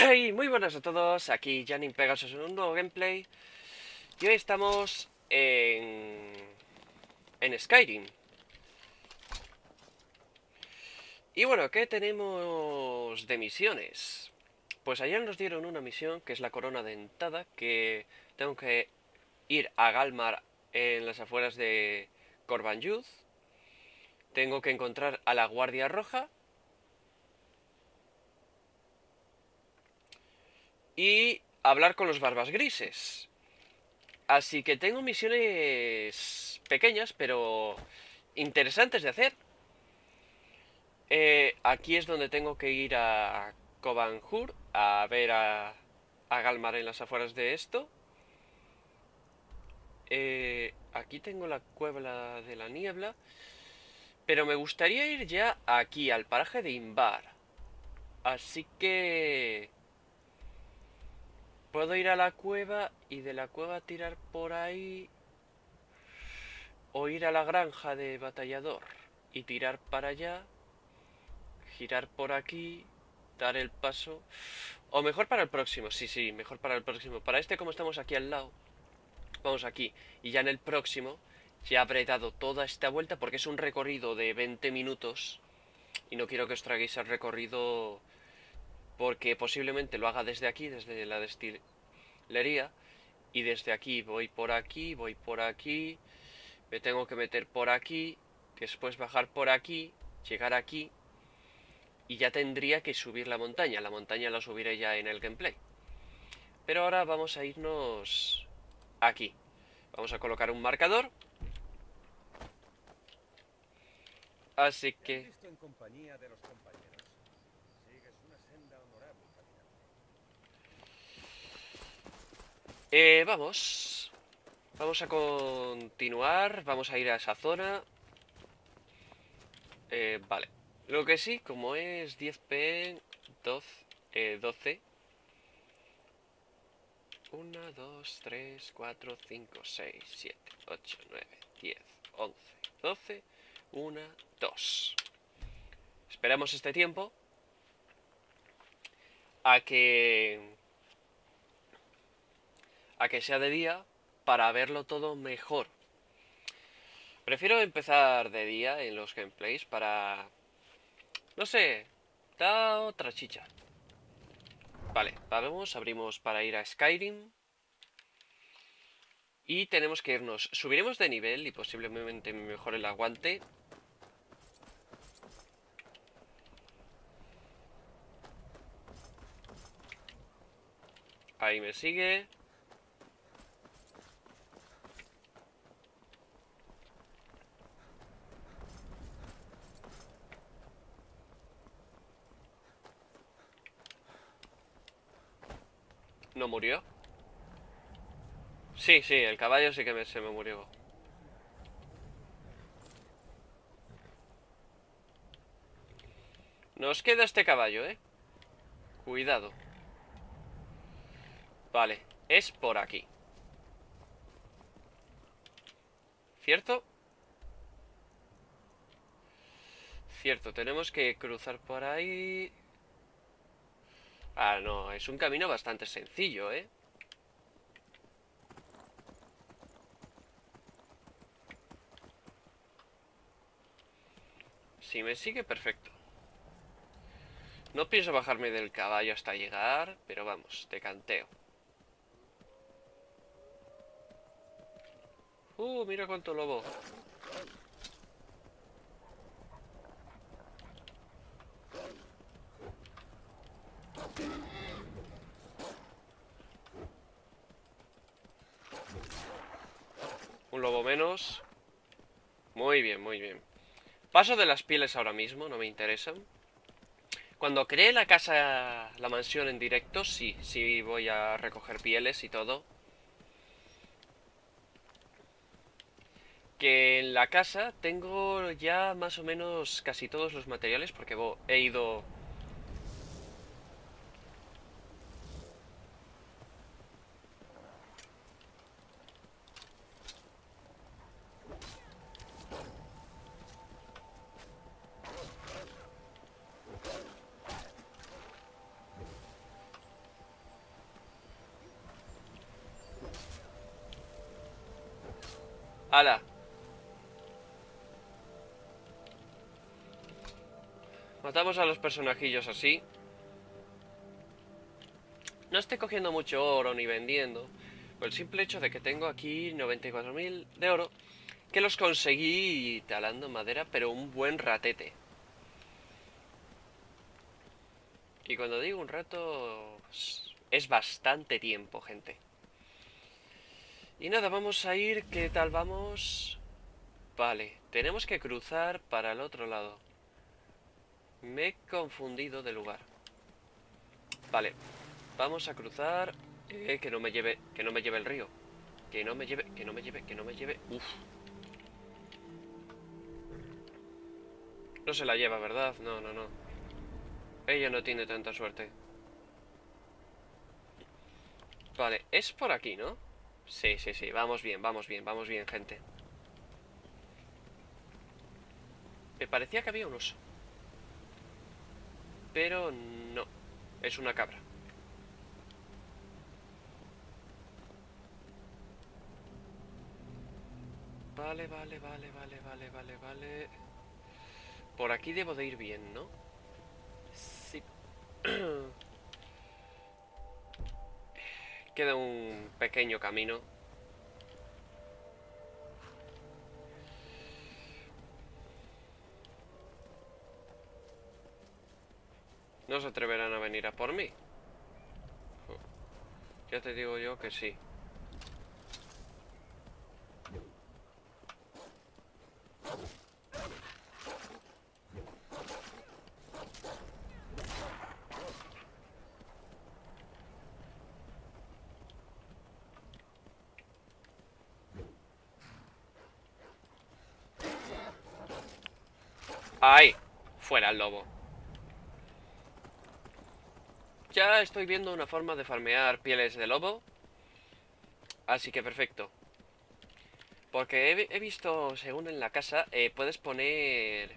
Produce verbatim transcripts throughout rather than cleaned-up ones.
Hey, muy buenas a todos, aquí Janin Pegasus en un nuevo gameplay. Y hoy estamos en... en Skyrim. Y bueno, ¿qué tenemos de misiones? Pues ayer nos dieron una misión, que es la corona dentada, que tengo que ir a Galmar en las afueras de Corban Youth. Tengo que encontrar a la Guardia Roja. Y hablar con los barbas grises. Así que tengo misiones pequeñas, pero interesantes de hacer. Eh, aquí es donde tengo que ir a Kobanjur, a ver a, a Galmar en las afueras de esto. Eh, aquí tengo la Cueva de la Niebla. Pero me gustaría ir ya aquí, al paraje de Imbar. Así que... puedo ir a la cueva y de la cueva tirar por ahí, o ir a la granja de batallador y tirar para allá, girar por aquí, dar el paso, o mejor para el próximo, sí, sí, mejor para el próximo. Para este, como estamos aquí al lado, vamos aquí, y ya en el próximo ya habré dado toda esta vuelta, porque es un recorrido de veinte minutos y no quiero que os traguéis el recorrido, porque posiblemente lo haga desde aquí, desde la destilería. Y desde aquí voy por aquí, voy por aquí, me tengo que meter por aquí, después bajar por aquí, llegar aquí, y ya tendría que subir la montaña. La montaña la subiré ya en el gameplay. Pero ahora vamos a irnos aquí. Vamos a colocar un marcador. Así que... Eh, vamos, vamos a continuar, vamos a ir a esa zona. Eh, vale, lo que sí, como es diez p m, doce, uno, dos, tres, cuatro, cinco, seis, siete, ocho, nueve, diez, once, doce, una, dos. Esperamos este tiempo a que... a que sea de día, para verlo todo mejor. Prefiero empezar de día en los gameplays para... no sé, da otra chicha. Vale, vamos, abrimos para ir a Skyrim. Y tenemos que irnos. Subiremos de nivel y posiblemente mejore el aguante. Ahí me sigue. ¿No murió? Sí, sí, el caballo sí que me, se me murió. Nos queda este caballo, ¿eh? Cuidado. Vale, es por aquí. ¿Cierto? Cierto, tenemos que cruzar por ahí... Ah, no, es un camino bastante sencillo, ¿eh? Si me sigue, perfecto. No pienso bajarme del caballo hasta llegar, pero vamos, te canteo. Uh, mira cuánto lobo. Un lobo menos. Muy bien, muy bien. Paso de las pieles ahora mismo, no me interesan. Cuando creé la casa, la mansión en directo, sí, sí voy a recoger pieles y todo. Que en la casa tengo ya más o menos casi todos los materiales, porque he ido... ¡Hala! Matamos a los personajillos así. No estoy cogiendo mucho oro ni vendiendo. Por el simple hecho de que tengo aquí noventa y cuatro mil de oro, que los conseguí talando madera, pero un buen ratete. Y cuando digo un rato, es bastante tiempo, gente. Y nada, vamos a ir, ¿qué tal vamos? Vale, tenemos que cruzar para el otro lado. Me he confundido de lugar. Vale, vamos a cruzar. Eh, que no me lleve, que no me lleve el río. Que no me lleve, que no me lleve, que no me lleve. Uf. No se la lleva, ¿verdad? No, no, no. Ella no tiene tanta suerte. Vale, es por aquí, ¿no? Sí, sí, sí, vamos bien, vamos bien, vamos bien, gente. Me parecía que había un oso, pero no, es una cabra. Vale, vale, vale, vale, vale, vale, vale. Por aquí debo de ir bien, ¿no? Sí. Queda un pequeño camino. No se atreverán a venir a por mí. Ya te digo yo que sí. ¡Ay! Fuera el lobo. Ya estoy viendo una forma de farmear pieles de lobo. Así que perfecto. Porque he, he visto, según en la casa, eh, puedes poner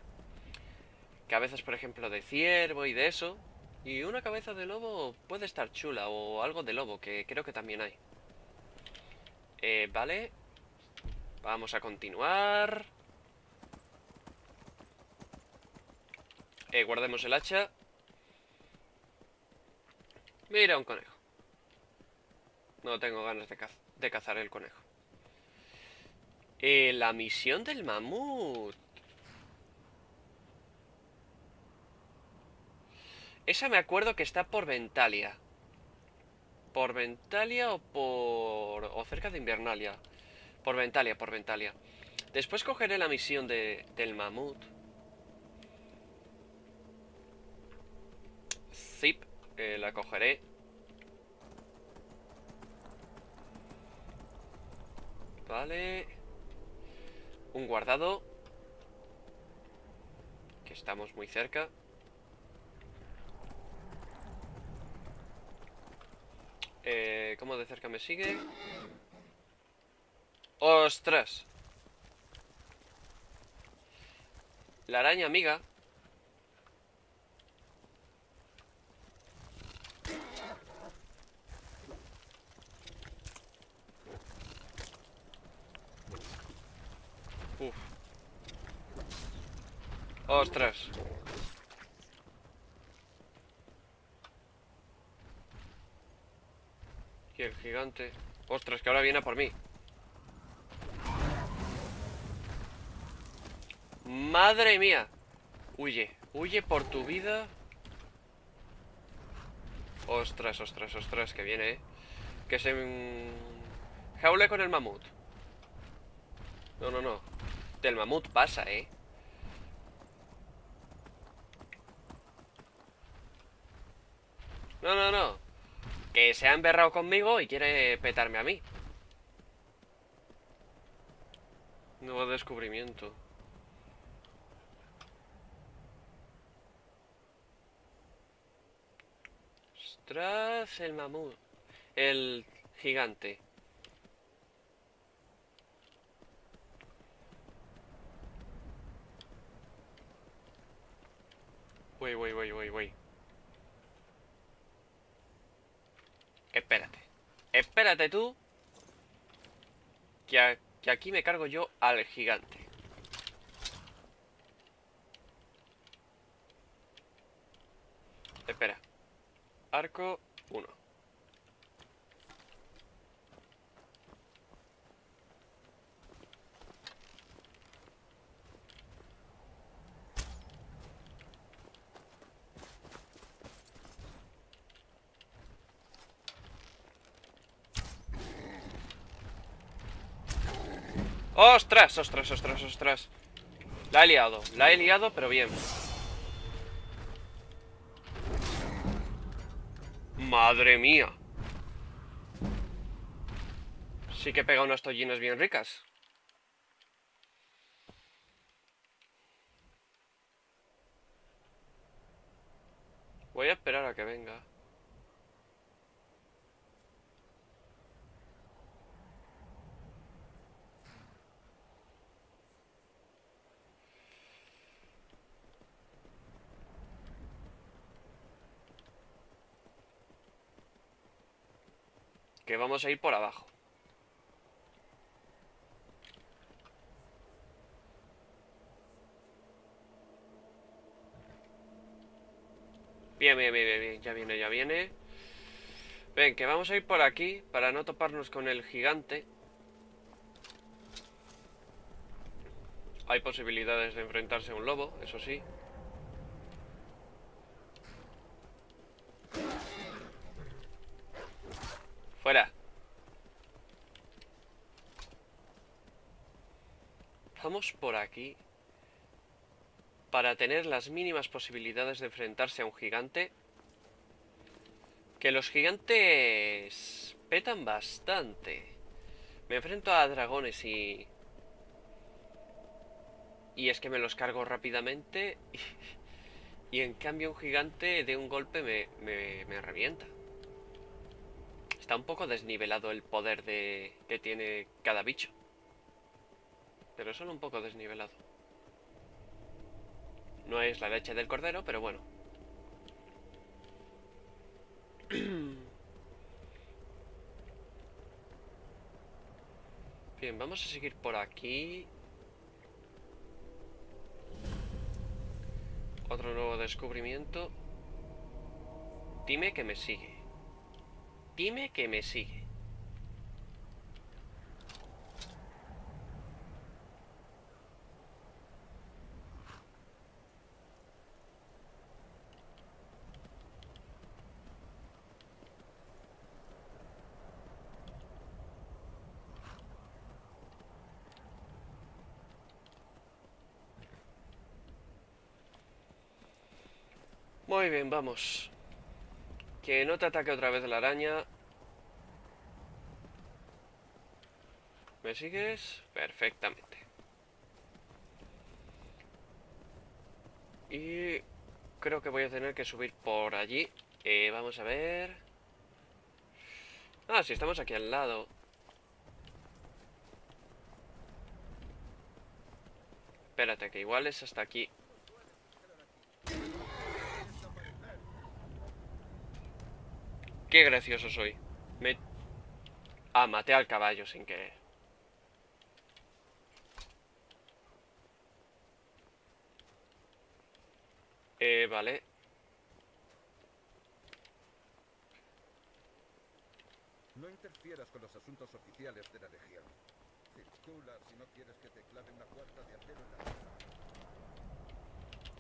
cabezas, por ejemplo, de ciervo y de eso. Y una cabeza de lobo puede estar chula. O algo de lobo, que creo que también hay. Eh, vale. Vamos a continuar. Eh, guardemos el hacha. Mira, un conejo. No tengo ganas de, caz de cazar el conejo. Eh, la misión del mamut. Esa me acuerdo que está por Ventalia. Por Ventalia o por... o cerca de Invernalia. Por Ventalia, por Ventalia. Después cogeré la misión de del mamut. Zip, eh, la cogeré. Vale. Un guardado. Que estamos muy cerca. Eh, ¿cómo de cerca me sigue? ¡Ostras! La araña amiga. Uf. ¡Ostras! Y el gigante... ¡Ostras, que ahora viene a por mí! ¡Madre mía! Huye, huye por tu vida. ¡Ostras, ostras, ostras! Que viene, ¿eh? Que se... jaule con el mamut. No, no, no. Del mamut pasa, ¿eh? No, no, no. Que se ha emberrado conmigo y quiere petarme a mí. Nuevo descubrimiento. Ostras, el mamut. El gigante. Wey, wey, wey, wey, wey. Espérate. Espérate tú. Que Que aquí me cargo yo al gigante. Espera. Arco uno. ¡Ostras! ¡Ostras! ¡Ostras! ¡Ostras! La he liado, la he liado, pero bien. ¡Madre mía! Sí que he pegado unas tollinas bien ricas. Voy a esperar a que venga. Que vamos a ir por abajo. Bien, bien, bien, bien. Ya viene, ya viene. Ven, que vamos a ir por aquí para no toparnos con el gigante. Hay posibilidades de enfrentarse a un lobo, eso sí. ¡Fuera! Vamos por aquí para tener las mínimas posibilidades de enfrentarse a un gigante. Que los gigantes petan bastante. Me enfrento a dragones y... Y es que me los cargo rápidamente. Y, y en cambio un gigante de un golpe me, me, me revienta. Está un poco desnivelado el poder de, que tiene cada bicho. Pero solo un poco desnivelado. No es la leche del cordero, pero bueno. Bien, vamos a seguir por aquí. Otro nuevo descubrimiento. Dime que me sigue. Dime que me sigue. Muy bien, vamos. Que no te ataque otra vez la araña. ¿Me sigues? Perfectamente. Y creo que voy a tener que subir por allí. Eh, vamos a ver. Ah, sí, estamos aquí al lado. Espérate, que igual es hasta aquí. Qué gracioso soy. Me... Ah, maté al caballo sin querer. Eh, vale. No interfieras con los asuntos oficiales de la legión. Circula si no quieres que te claven la puerta de acero en la cara.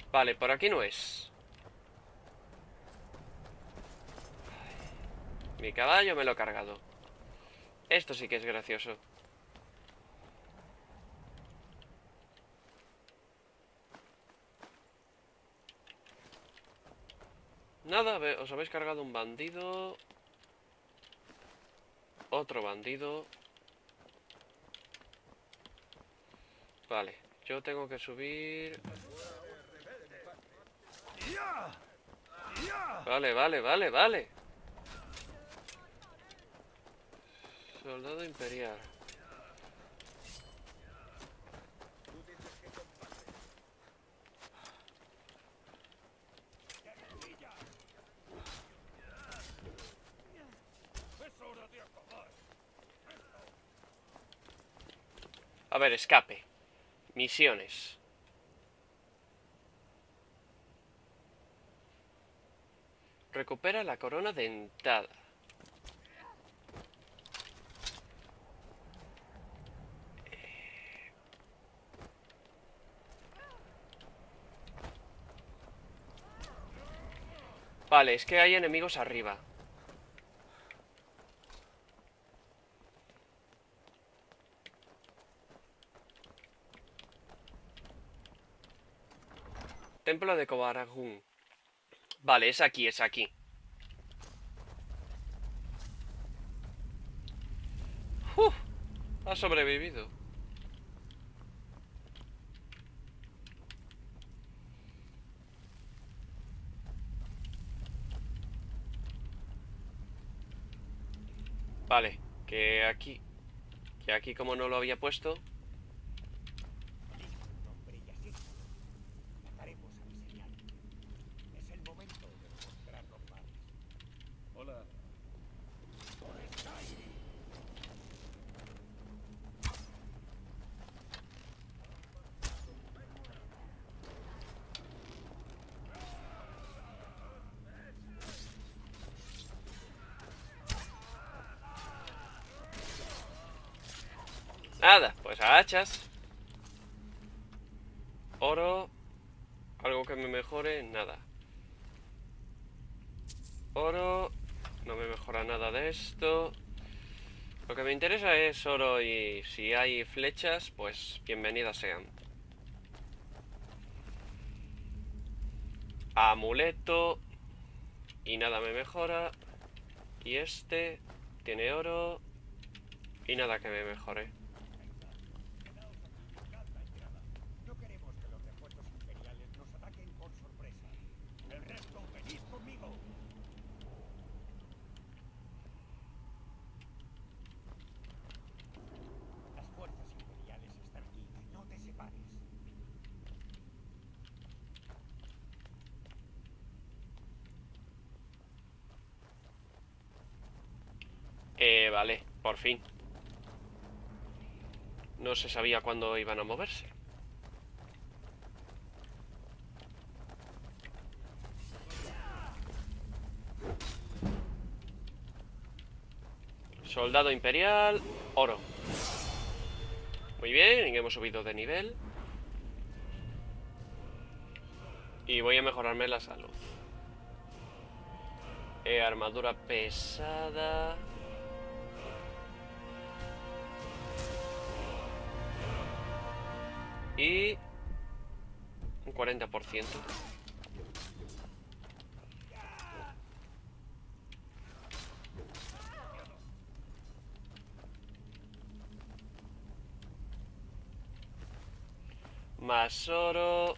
Vale, por aquí no es. Mi caballo me lo he cargado. Esto sí que es gracioso. Nada, os habéis cargado un bandido. Otro bandido. Vale, yo tengo que subir. Vale, vale, vale, vale. Soldado imperial. A ver, escape. Misiones. Recupera la corona dentada. Vale, es que hay enemigos arriba. Templo de Cobaragún. Vale, es aquí, es aquí. ¡Uf! Ha sobrevivido. Vale, que aquí, que aquí como no lo había puesto. Nada, pues a hachas. Oro. Algo que me mejore, nada. Oro. No me mejora nada de esto. Lo que me interesa es oro y si hay flechas, pues bienvenidas sean. Amuleto. Y nada me mejora. Y este tiene oro. Y nada que me mejore. Eh, vale, por fin. No se sabía cuándo iban a moverse. Soldado imperial, oro. Muy bien, hemos subido de nivel. Y voy a mejorarme la salud. Eh, armadura pesada. Y un cuarenta por ciento. Más oro.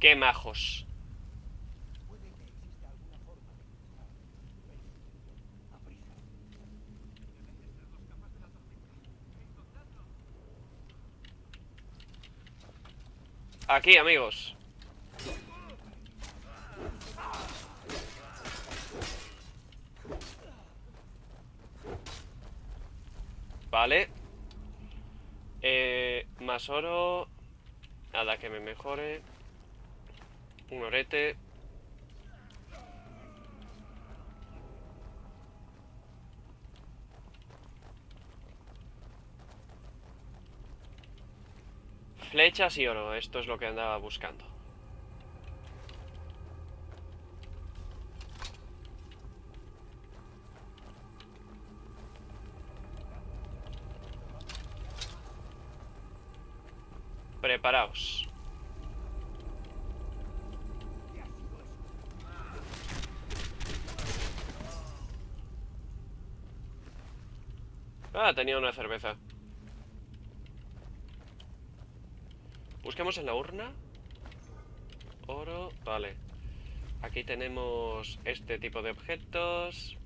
¡Qué majos! Aquí, amigos. Vale. Eh, más oro. Nada que me mejore. Un orete. Flechas y oro. Esto es lo que andaba buscando. Preparaos. Ah, tenía una cerveza. Busquemos en la urna. Oro, vale. Aquí tenemos este tipo de objetos.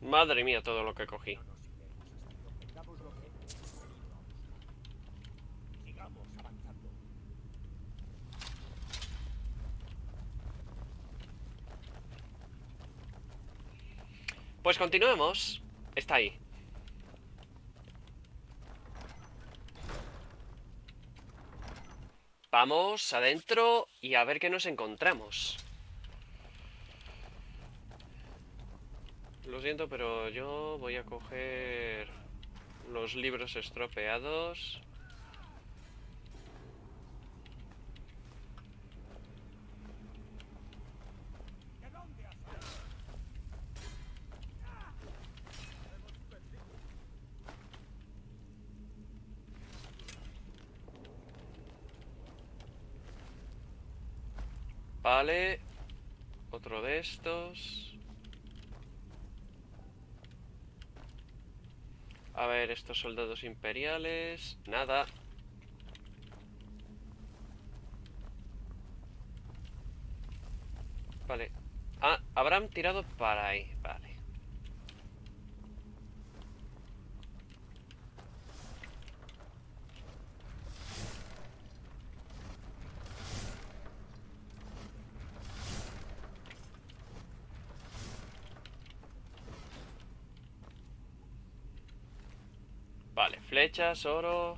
Madre mía, todo lo que cogí. Pues continuemos. Está ahí. Vamos adentro y a ver qué nos encontramos. Lo siento, pero yo voy a coger los libros estropeados. Vale, otro de estos. A ver, estos soldados imperiales... Nada. Vale. Ah, habrán tirado para ahí. Vale. Vale, flechas, oro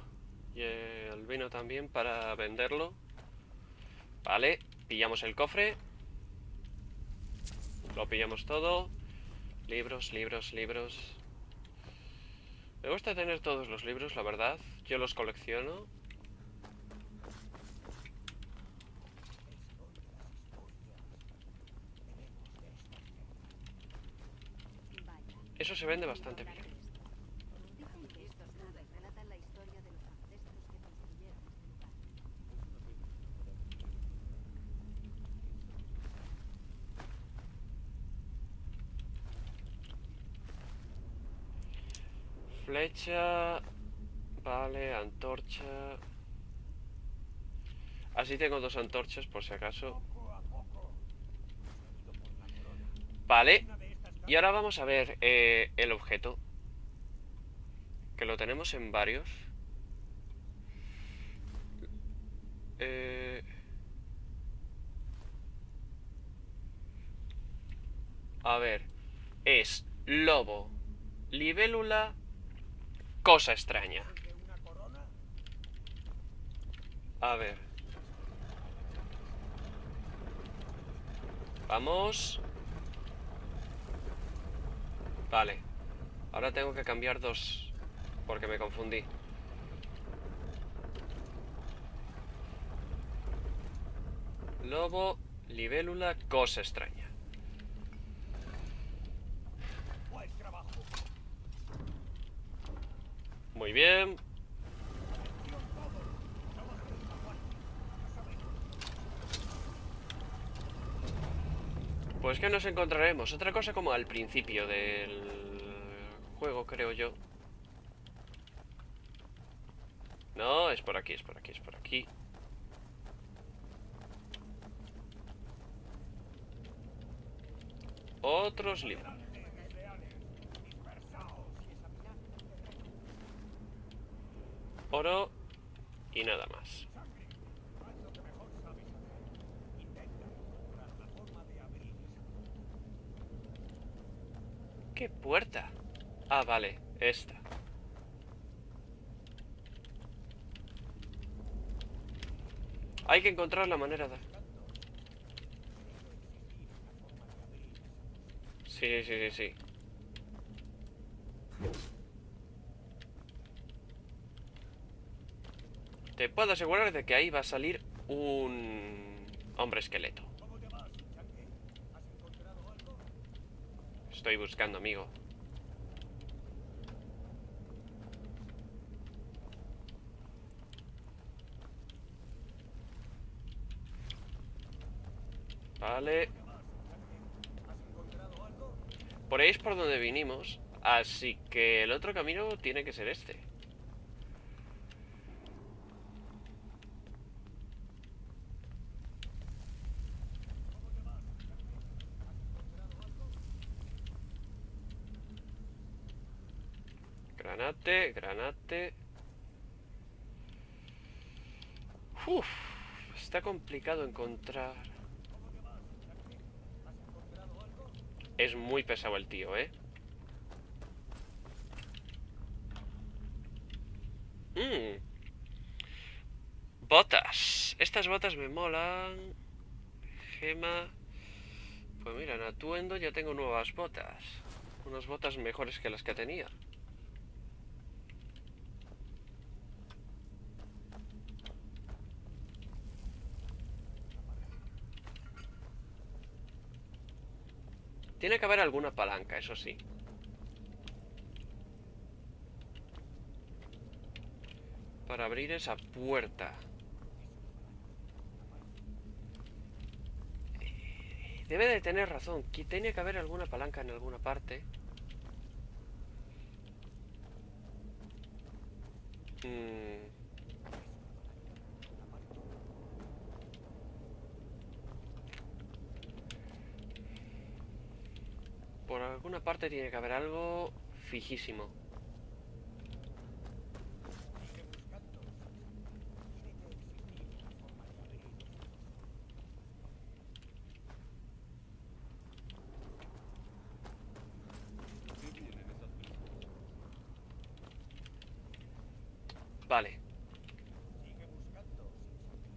y el vino también para venderlo. Vale, pillamos el cofre. Lo pillamos todo. Libros, libros, libros. Me gusta tener todos los libros, la verdad. Yo los colecciono. Eso se vende bastante bien. Flecha, vale, antorcha. Así tengo dos antorchas por si acaso. Vale, y ahora vamos a ver eh, el objeto. Que lo tenemos en varios. Eh... A ver, es lobo, libélula. Cosa extraña. A ver. Vamos. Vale. Ahora tengo que cambiar dos. Porque me confundí. Lobo, libélula, cosa extraña. Muy bien. Pues que nos encontraremos. Otra cosa como al principio del juego, creo yo. No, es por aquí, es por aquí, es por aquí. Otros libros. Oro y nada más. ¿Qué puerta? Ah, vale, esta. Hay que encontrar la manera de... Sí, sí, sí, sí. Te puedo asegurar de que ahí va a salir un hombre esqueleto. estoy buscando, amigo. Vale. Por ahí es por donde vinimos. Así que el otro camino tiene que ser este. Granate, granate. Uf, está complicado encontrar. Es muy pesado el tío, ¿eh? Mm. Botas. Estas botas me molan. Gema. Pues mira, en atuendo ya tengo nuevas botas. Unas botas mejores que las que tenía. Tiene que haber alguna palanca, eso sí. Para abrir esa puerta. Debe de tener razón, que tenía que haber alguna palanca en alguna parte. Mm. Por alguna parte tiene que haber algo fijísimo. Vale.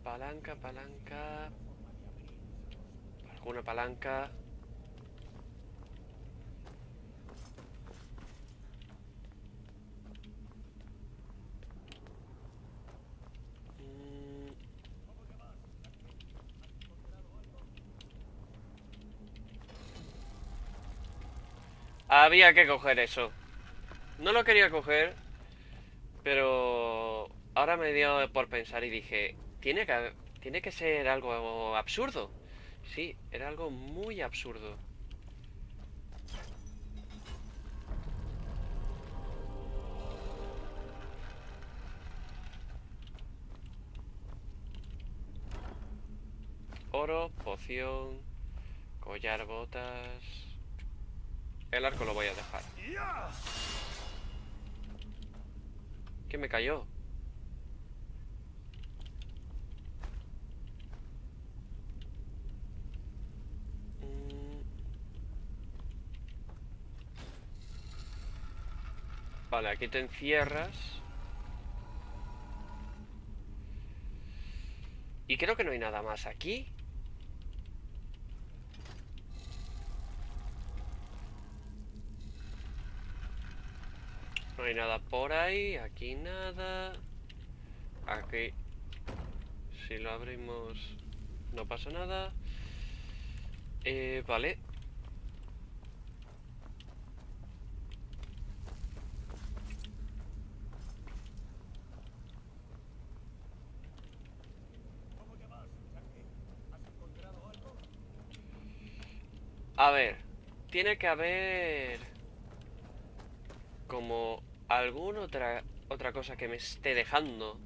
Palanca, palanca. Alguna palanca. Había que coger eso. No lo quería coger, pero ahora me dio por pensar y dije, tiene que, tiene que ser algo absurdo. Sí, era algo muy absurdo. Oro, poción, collar, botas. El arco lo voy a dejar. ¿Qué me cayó? Vale, aquí te encierras. Y creo que no hay nada más aquí. No hay nada por ahí, aquí nada. Aquí, si lo abrimos, no pasa nada. Eh, vale. A ver, tiene que haber como alguna otra, otra cosa que me esté dejando.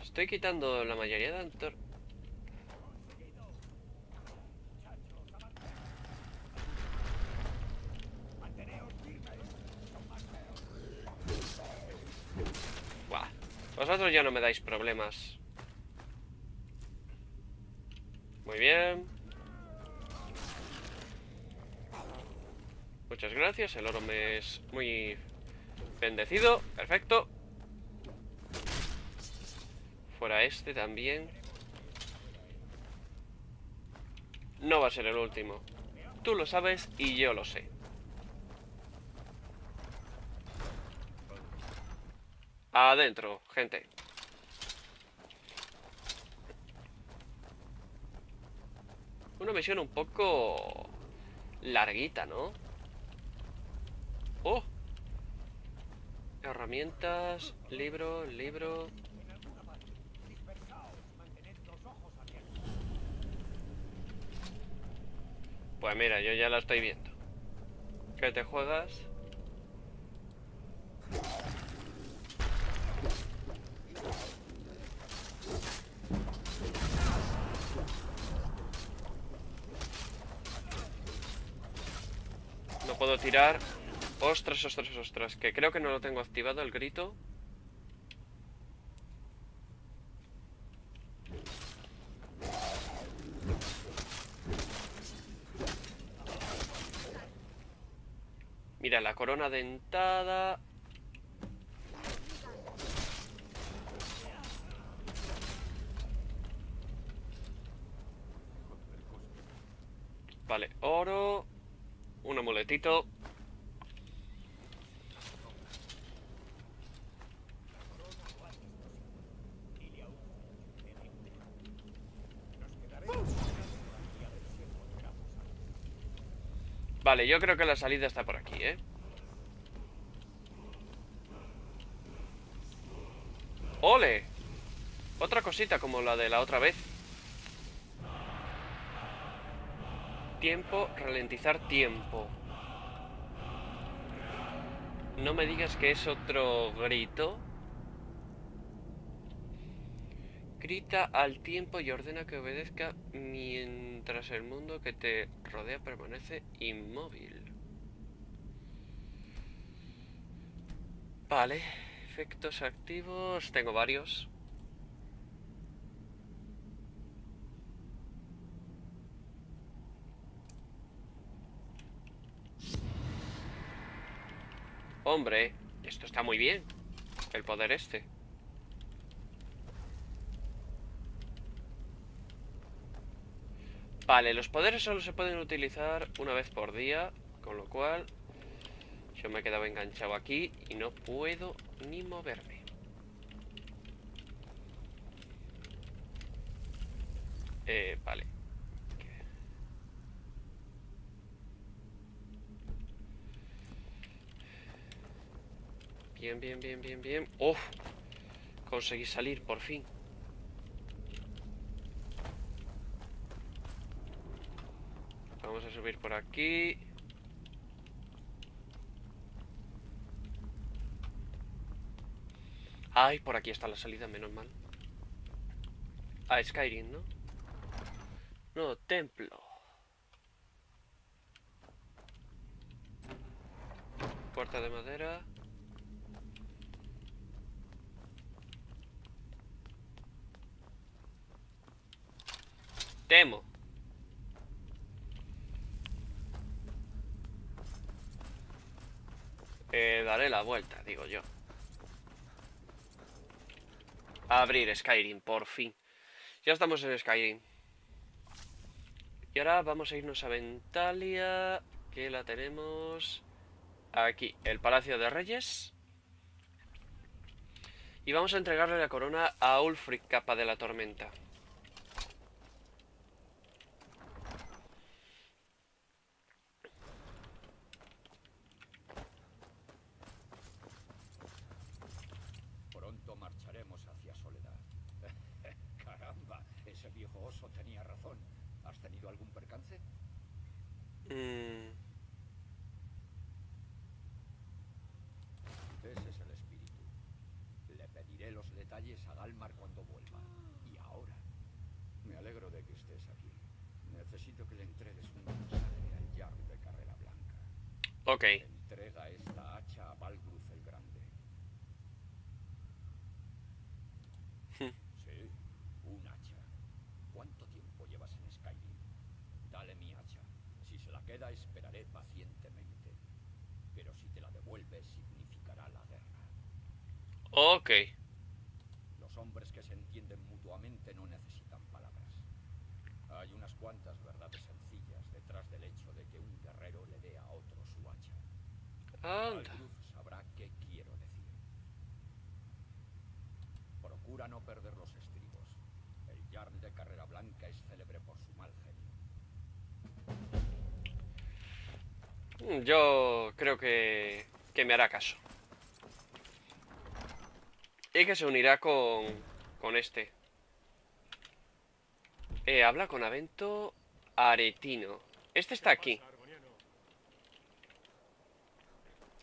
Estoy quitando la mayoría de antor... Buah, vosotros ya no me dais problemas. Muy bien. Muchas gracias, el oro me es muy bendecido. Perfecto. Fuera este también. No va a ser el último. Tú lo sabes y yo lo sé. Adentro, gente. Una misión un poco larguita, ¿no? ¡Oh! Herramientas, libro, libro... Pues mira, yo ya la estoy viendo. ¿Qué te juegas? No puedo tirar. Ostras, ostras, ostras. Que creo que no lo tengo activado el grito. Mira, la corona dentada. Vale, oro. Un amuletito. Vale, yo creo que la salida está por aquí, ¿eh? ¡Ole! Otra cosita como la de la otra vez. Tiempo, ralentizar tiempo. No me digas que es otro grito. Grita al tiempo y ordena que obedezca mientras el mundo que te rodea permanece inmóvil. Vale, efectos activos. Tengo varios. Hombre, esto está muy bien. El poder este. Vale, los poderes solo se pueden utilizar una vez por día, con lo cual yo me he quedado enganchado aquí y no puedo ni moverme. Eh, vale. Bien, bien, bien, bien, bien. ¡Oh! Conseguí salir, por fin. Vamos a subir por aquí. Ay, por aquí está la salida, menos mal. Ah, Skyrim, ¿no? No, templo. Puerta de madera. Temo. Eh, daré la vuelta, digo yo. Abrir Skyrim, por fin. Ya estamos en Skyrim. Y ahora vamos a irnos a Ventalia, que la tenemos aquí, el Palacio de Reyes. Y vamos a entregarle la corona a Ulfric Capa de la Tormenta. Ese es el espíritu. Le pediré los detalles a Galmar cuando vuelva. Y ahora, me alegro de que estés aquí. Necesito que le entregues un mensaje al jarl de Carrera Blanca. Ok. Entrega esta hacha a Balgruuf el Grande. Sí, un hacha. ¿Cuánto tiempo llevas en Skyrim? Dale mi hacha. Si se la queda, esperaré pacientemente. Pero si te la devuelves, significará la guerra. Ok. Los hombres que se entienden mutuamente no necesitan palabras. Hay unas cuantas verdades sencillas detrás del hecho de que un guerrero le dé a otro su hacha. Anda. Sabrá qué quiero decir. Procura no perder los estribos. El jarl de Carrera Blanca es célebre por su mal genio. Yo creo que, que me hará caso. Y que se unirá con, con este. Eh, habla con Avento Aretino. Este está aquí.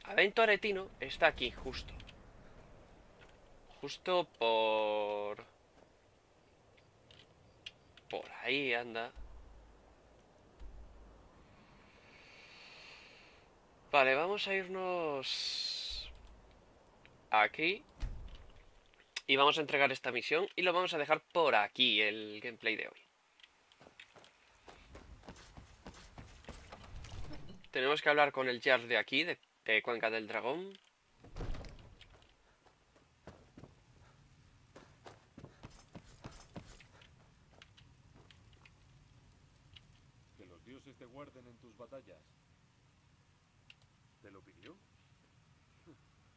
Avento Aretino está aquí, justo. Justo por... Por ahí anda. Vale, vamos a irnos aquí. Y vamos a entregar esta misión. Y lo vamos a dejar por aquí, el gameplay de hoy. Tenemos que hablar con el Jarl de aquí, de, de Cuenca del Dragón. Que los dioses te guarden en tus batallas. ¿Te lo pidió?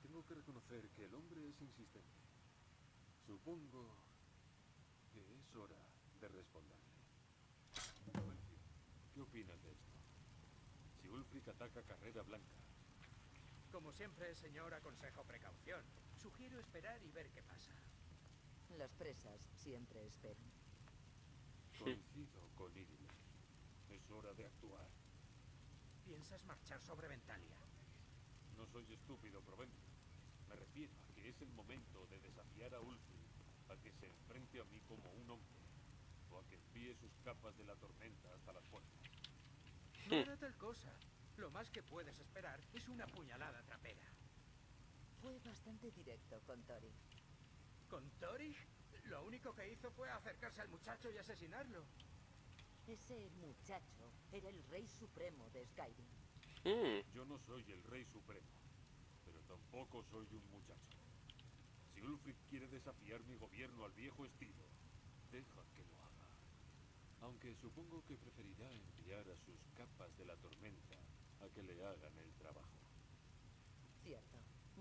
Tengo que reconocer que el hombre es insistente. Supongo que es hora de responderle. Provencio, ¿qué opinas de esto? Si Ulfric ataca Carrera Blanca... Como siempre, señor, aconsejo precaución. Sugiero esperar y ver qué pasa. Las presas siempre esperan. Coincido con Irina. Es hora de actuar. ¿Piensas marchar sobre Ventalia? No soy estúpido, Provencio. Me refiero a que es el momento de desafiar a Ulfric, a que se enfrente a mí como un hombre, o a que envíe sus capas de la tormenta hasta las puertas. No hará tal cosa. Lo más que puedes esperar es una puñalada trapera. Fue bastante directo con Torich. ¿Con Torich? Lo único que hizo fue acercarse al muchacho y asesinarlo. Ese muchacho era el rey supremo de Skyrim. Mm. Yo no soy el rey supremo, pero tampoco soy un muchacho. Si Ulfric quiere desafiar mi gobierno al viejo estilo, deja que lo haga. Aunque supongo que preferirá enviar a sus capas de la tormenta a que le hagan el trabajo. Cierto.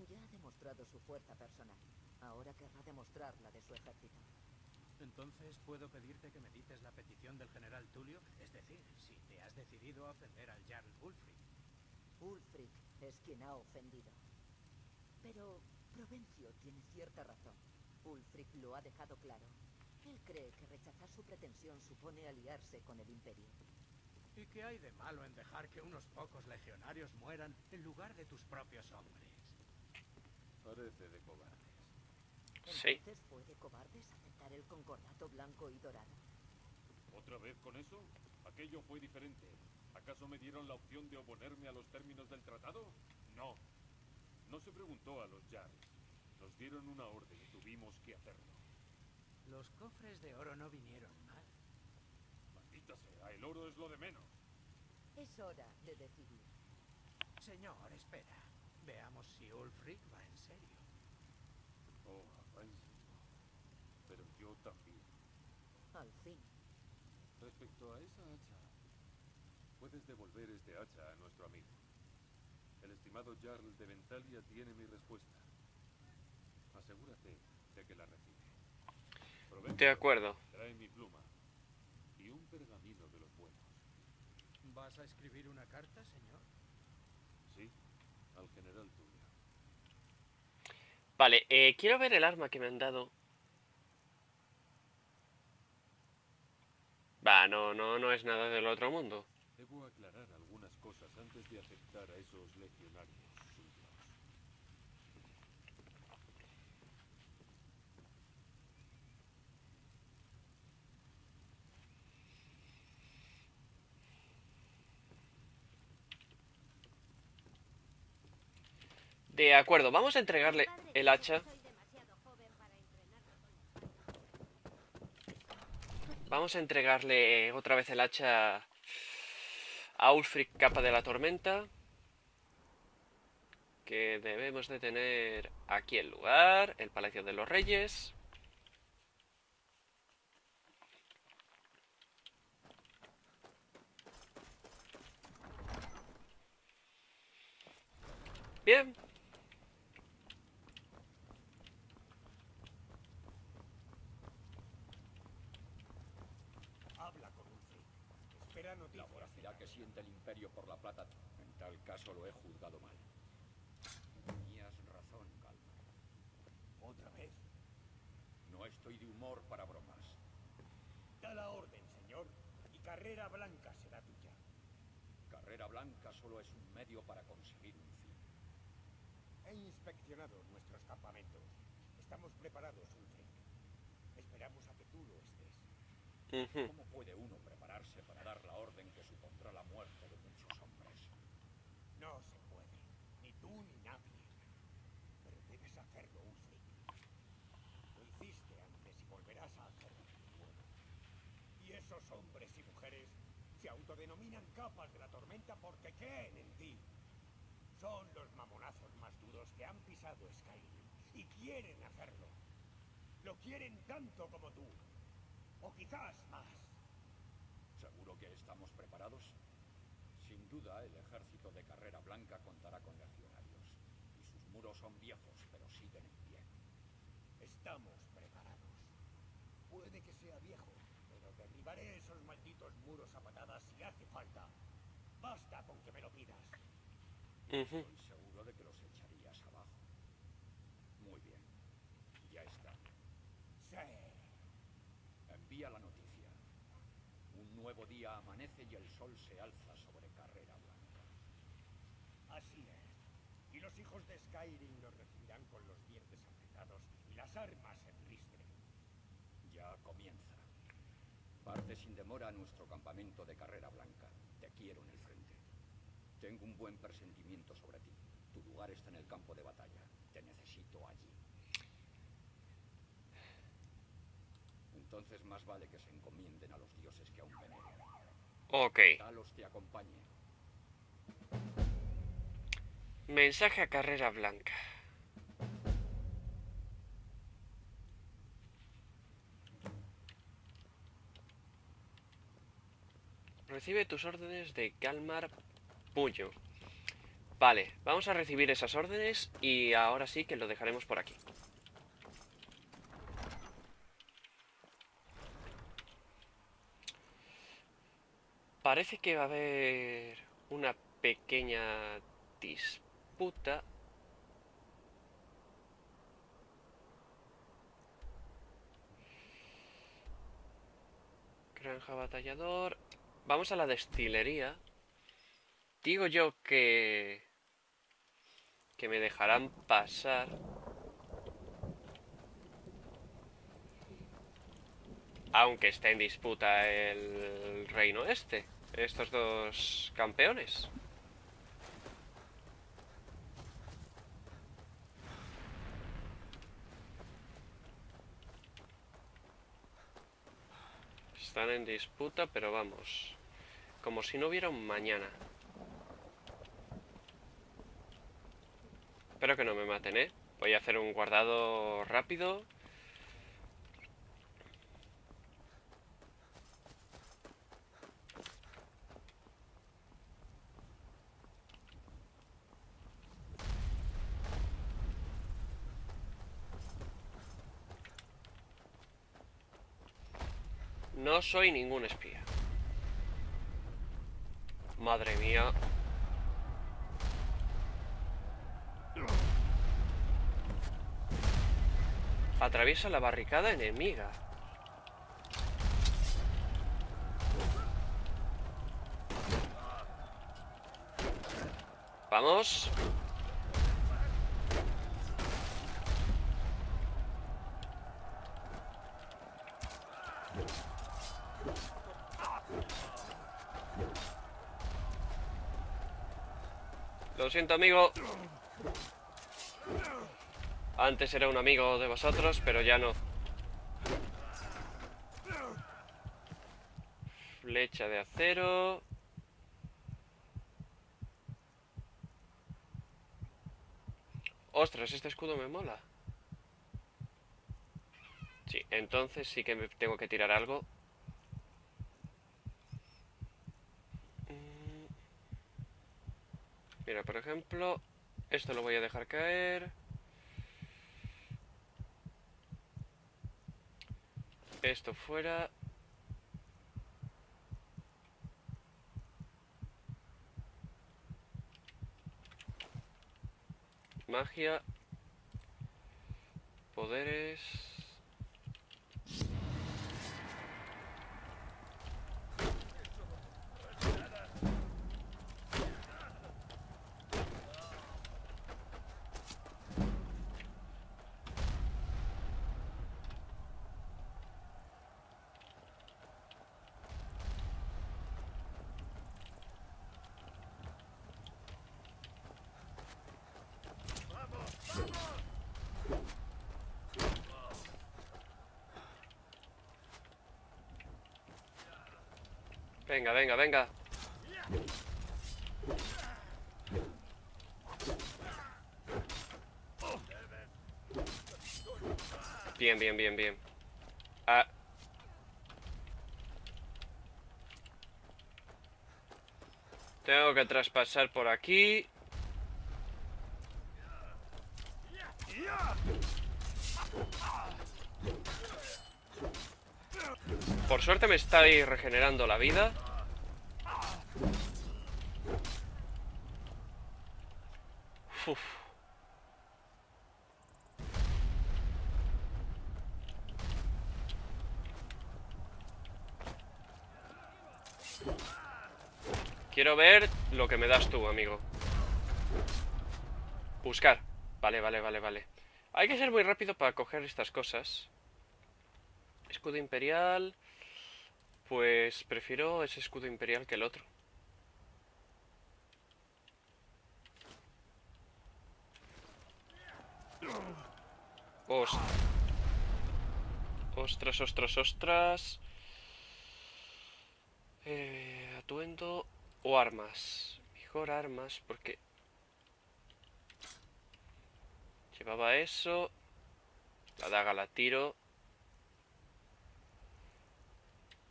Ya ha demostrado su fuerza personal. Ahora querrá demostrar la de su ejército. Entonces, ¿puedo pedirte que medites la petición del general Tulio? Es decir, si te has decidido a ofender al Jarl Ulfric. Ulfric es quien ha ofendido. Pero Provencio tiene cierta razón. Ulfric lo ha dejado claro. Él cree que rechazar su pretensión supone aliarse con el Imperio. ¿Y qué hay de malo en dejar que unos pocos legionarios mueran en lugar de tus propios hombres? Parece de cobarde. ¿Entonces sí. Fue de cobardes aceptar el concordato blanco y dorado? ¿Otra vez con eso? Aquello fue diferente. ¿Acaso me dieron la opción de oponerme a los términos del tratado? No. No se preguntó a los Jarls. Nos dieron una orden y tuvimos que hacerlo. Los cofres de oro no vinieron mal. Maldita sea, el oro es lo de menos. Es hora de decidir. Señor, espera. Veamos si Ulfric va en serio. Oh, pero yo también. Al fin. Respecto a esa hacha, puedes devolver este hacha a nuestro amigo. El estimado Jarl de Ventalia tiene mi respuesta. Asegúrate de que la recibe. De acuerdo. Trae mi pluma y un pergamino de los buenos. ¿Vas a escribir una carta, señor? Sí, al general Tulio. Vale, eh, quiero ver el arma que me han dado. Va, no, no, no es nada del otro mundo. Debo aclarar algunas cosas antes de aceptar a esos legionarios suyos. De acuerdo, vamos a entregarle el hacha. Vamos a entregarle otra vez el hacha a Ulfric Capa de la Tormenta. Que debemos de tener aquí el lugar, el Palacio de los Reyes. Bien. tal caso lo he juzgado mal. Tenías razón, Galmar. ¿Otra vez? No estoy de humor para bromas. Da la orden, señor, y Carrera Blanca será tuya. Carrera Blanca solo es un medio para conseguir un fin. He inspeccionado nuestros campamentos. Estamos preparados, Ulfric. Esperamos a que tú lo estés. ¿Cómo puede uno prepararse para dar la orden que supondrá la muerte de muchos hombres? No se puede. Ni tú ni nadie. Pero debes hacerlo, Ulfric. Lo hiciste antes y volverás a hacerlo. Y esos hombres y mujeres se autodenominan capas de la tormenta porque creen en ti. Son los mamonazos más duros que han pisado Skyrim. Y quieren hacerlo. Lo quieren tanto como tú. O quizás más. ¿Seguro que estamos preparados? Sin duda, el ejército de Carrera Blanca contará con legionarios. Y sus muros son viejos, pero siguen en pie. Estamos preparados. Puede que sea viejo, pero derribaré esos malditos muros a patadas si hace falta. Basta con que me lo pidas. Estoy seguro de que los echarías abajo. Muy bien. Ya está. Sí. Envía la noticia. Un nuevo día amanece y el sol se alza sobre Carrera Blanca. Así es. Y los hijos de Skyrim los recibirán con los dientes apretados y las armas en ristre. Ya comienza. Parte sin demora a nuestro campamento de Carrera Blanca. Te quiero en el frente. Tengo un buen presentimiento sobre ti. Tu lugar está en el campo de batalla. Te necesito allí. Entonces más vale que se encomienden a los dioses que aún veneran. Ok. Talos te acompañe. Mensaje a Carrera Blanca. Recibe tus órdenes de Galmar Puyo. Vale, vamos a recibir esas órdenes y ahora sí que lo dejaremos por aquí. Parece que va a haber una pequeña disputa. Granja batallador. Vamos a la destilería. Digo yo que... que me dejarán pasar. Aunque está en disputa el reino este. Estos dos campeones. Están en disputa, pero vamos. Como si no hubiera un mañana. Espero que no me maten, ¿eh? Voy a hacer un guardado rápido. No soy ningún espía. Madre mía. Atraviesa la barricada enemiga. Vamos. Lo siento, amigo. Antes era un amigo de vosotros, pero ya no. Flecha de acero. Ostras, este escudo me mola. Sí, entonces sí que me tengo que tirar algo. Mira, por ejemplo, esto lo voy a dejar caer. Esto fuera. Magia. Poderes. Venga, venga, venga. Bien, bien, bien, bien. Ah. Tengo que traspasar por aquí. Por suerte me estáis regenerando la vida. Uf. Quiero ver lo que me das tú, amigo. Buscar. Vale, vale, vale, vale. Hay que ser muy rápido para coger estas cosas. Escudo imperial. Pues prefiero ese escudo imperial que el otro. Ostras, ostras, ostras, ostras. Eh, atuendo o armas. Mejor armas porque... llevaba eso. La daga la tiro.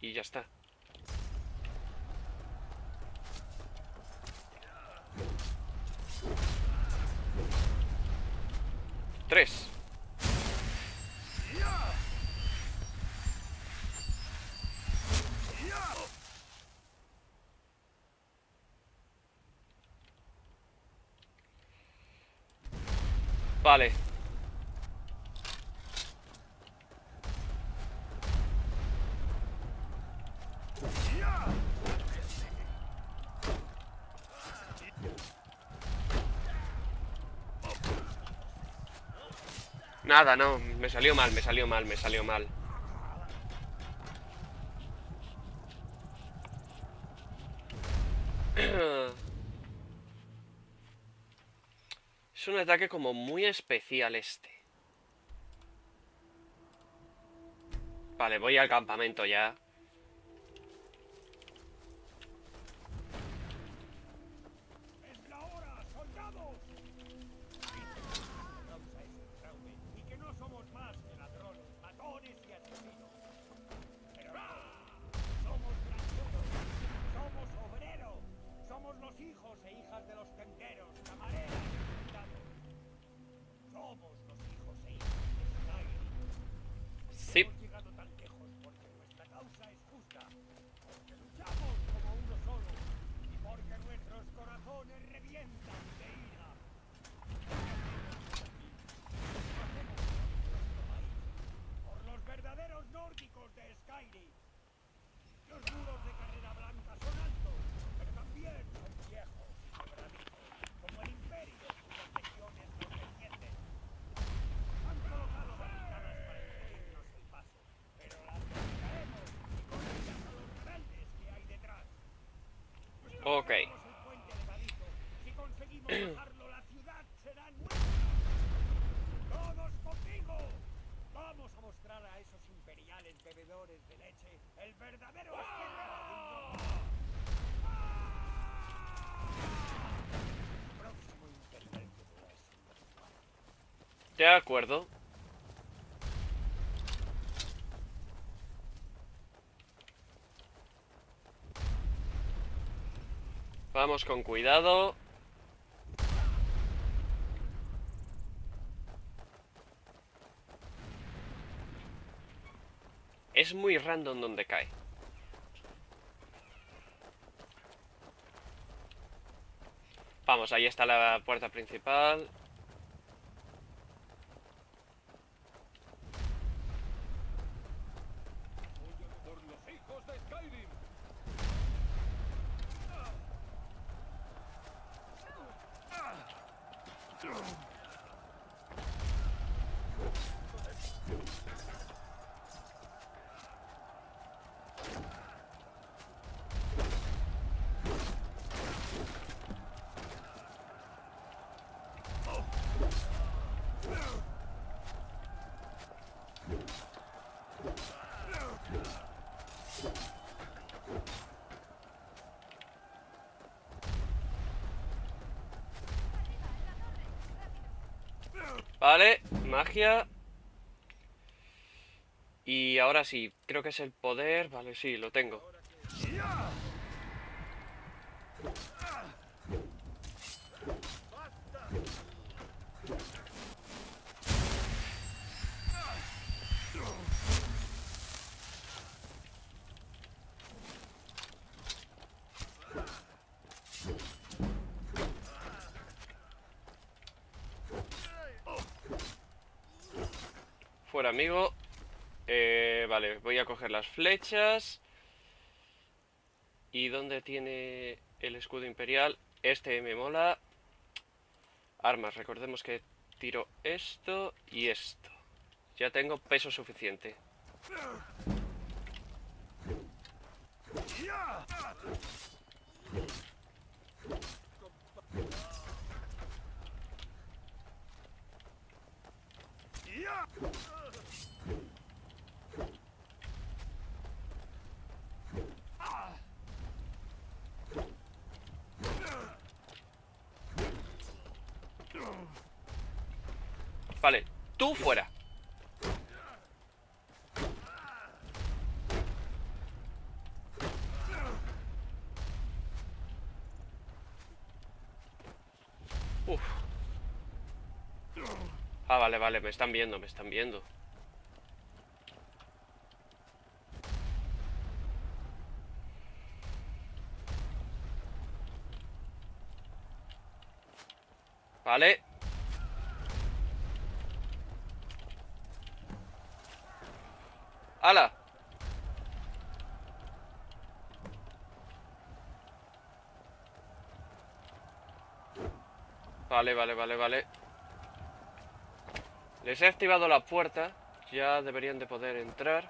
Y ya está. Tres. Vale. Nada, no, me salió mal, me salió mal, me salió mal. Es un ataque como muy especial este. Vale, voy al campamento ya. Ok. Todos contigo. Vamos a mostrar a esos imperiales bebedores de leche el verdadero. De acuerdo. Vamos con cuidado. Es muy random donde cae. Vamos, ahí está la puerta principal. Vale, magia. Y ahora sí, creo que es el poder. Vale, sí, lo tengo. Fuera, amigo. Eh, vale, voy a coger las flechas. ¿Y dónde tiene el escudo imperial? Este me mola. Armas, recordemos que tiro esto y esto. Ya tengo peso suficiente. Vale, tú fuera. Uf. Ah, vale, vale, me están viendo, me están viendo. Vale. ¡Hala! Vale, vale, vale, vale. Les he activado la puerta. Ya deberían de poder entrar.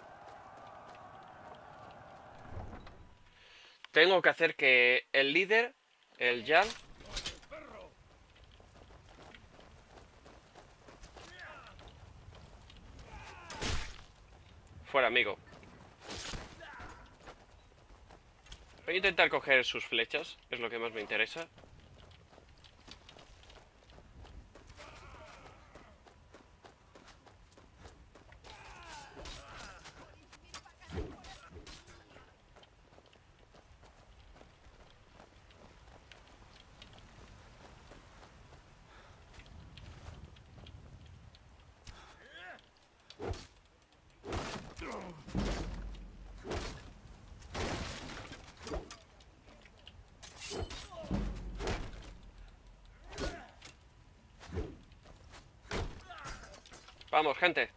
Tengo que hacer que el líder, el Jan... Fuera, amigo. Voy a intentar coger sus flechas. Es lo que más me interesa. Vamos, gente.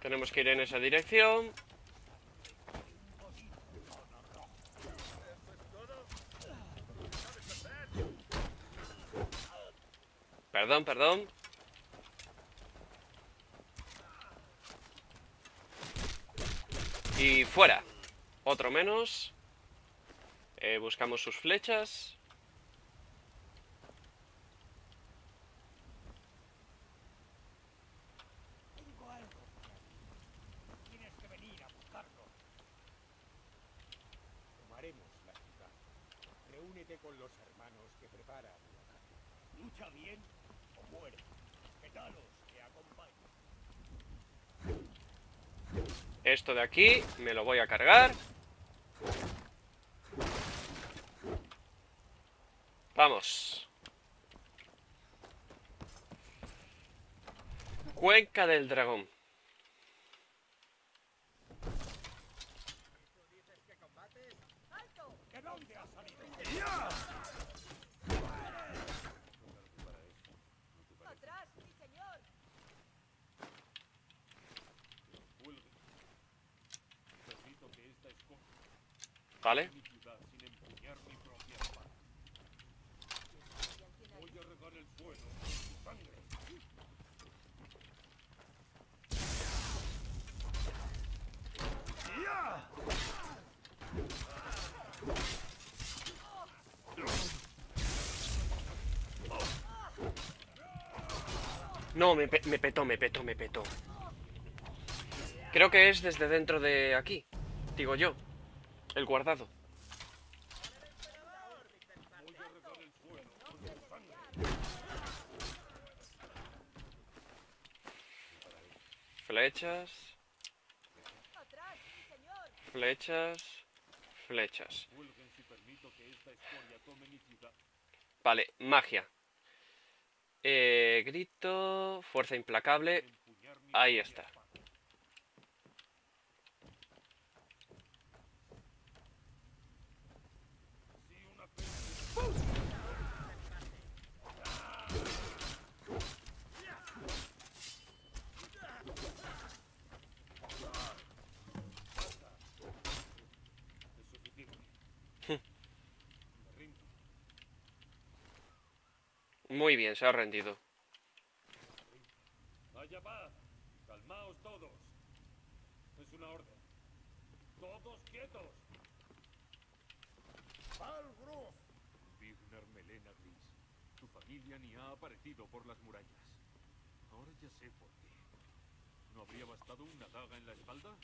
Tenemos que ir en esa dirección. Perdón, perdón. Y fuera. Otro menos. Eh, buscamos sus flechas. Esto de aquí me lo voy a cargar. Vamos. Cuenca del Dragón. ¿Vale? No, me, pe me petó, me petó, me petó. Creo que es desde dentro de aquí, digo yo, el guardado. Flechas. Flechas. Flechas. Vale, magia. Eh, grito, fuerza implacable. Ahí está. Muy bien, se ha rendido. Vaya paz, calmaos todos. Es una orden. Todos quietos. Balgruuf. Vignar Melena Gris. Tu familia ni ha aparecido por las murallas. Ahora ya sé por qué. ¿No habría bastado una daga en la espalda?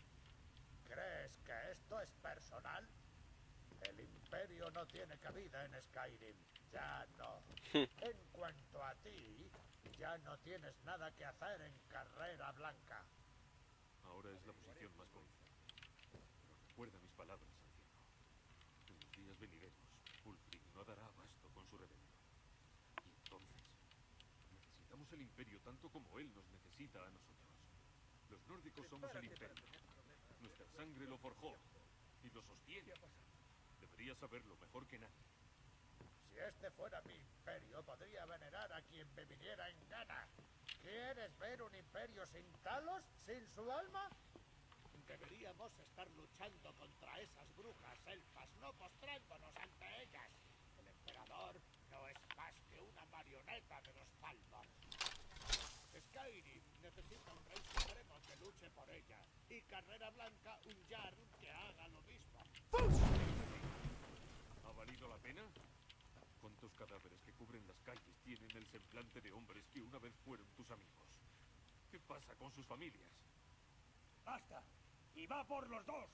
¿Crees que esto es personal? El imperio no tiene cabida en Skyrim. Ya no. En cuanto a ti, ya no tienes nada que hacer en Carrera Blanca. Ahora es la posición más cómoda. Recuerda mis palabras, anciano. En los días venideros, Ulfric no dará abasto con su rebelión. Y entonces, necesitamos el imperio tanto como él nos necesita a nosotros. Los nórdicos somos el imperio. Nuestra sangre lo forjó y lo sostiene. Deberías saberlo mejor que nadie. Si este fuera mi imperio, podría venerar a quien me viniera en gana. ¿Quieres ver un imperio sin Talos, sin su alma? Deberíamos estar luchando contra esas brujas elfas, no postrándonos ante ellas. El emperador no es más que una marioneta de los Falmor. Skyrim necesita un rey supremo que luche por ella, y Carrera Blanca un Jarl que haga lo mismo. ¿Ha valido la pena? ¿Cuántos cadáveres que cubren las calles tienen el semblante de hombres que una vez fueron tus amigos? ¿Qué pasa con sus familias? ¡Basta! ¡Y va por los dos!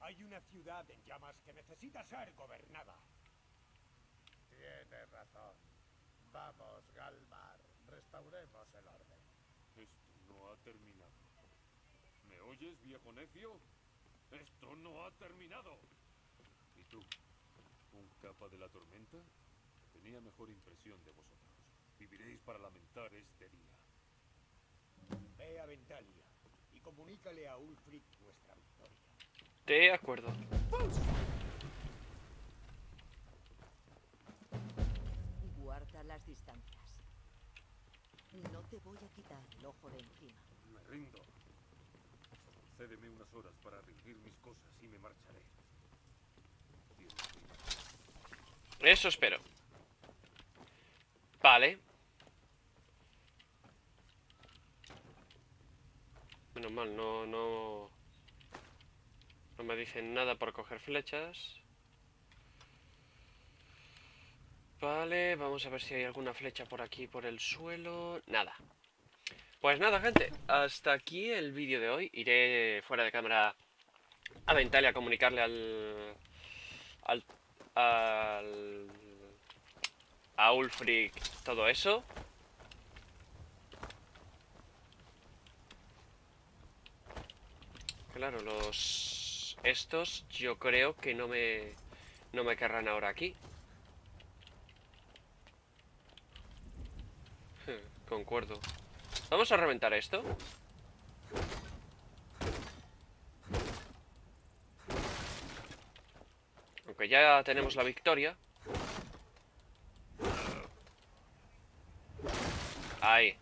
Hay una ciudad en llamas que necesita ser gobernada. Tiene razón. Vamos, Galmar. Restauremos el orden. Esto no ha terminado. ¿Me oyes, viejo necio? ¡Esto no ha terminado! ¿Y tú? ¿Un capa de la tormenta? Tenía mejor impresión de vosotros. Viviréis para lamentar este día. Ve a Ventalia y comunícale a Ulfric nuestra victoria. De acuerdo. Guarda las distancias. No te voy a quitar el ojo de encima. Me rindo. Cédeme unas horas para arreglar mis cosas y me marcharé. Eso espero. Vale. Menos mal, no, no... No me dicen nada por coger flechas. Vale, vamos a ver si hay alguna flecha por aquí, por el suelo... Nada. Pues nada, gente. Hasta aquí el vídeo de hoy. Iré fuera de cámara a Ventalia a comunicarle al... al... Al... a Ulfric todo eso. Claro, los... estos yo creo que no me... no me querrán ahora aquí. Concuerdo. Vamos a reventar esto. Aunque ya tenemos la victoria. Ahí.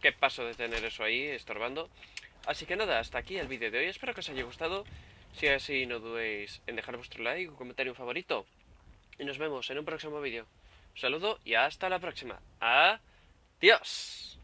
Qué paso de tener eso ahí estorbando. Así que nada, hasta aquí el vídeo de hoy. Espero que os haya gustado. Si es así, no dudéis en dejar vuestro like, un comentario, un favorito. Y nos vemos en un próximo vídeo. Un saludo y hasta la próxima. ¡Adiós!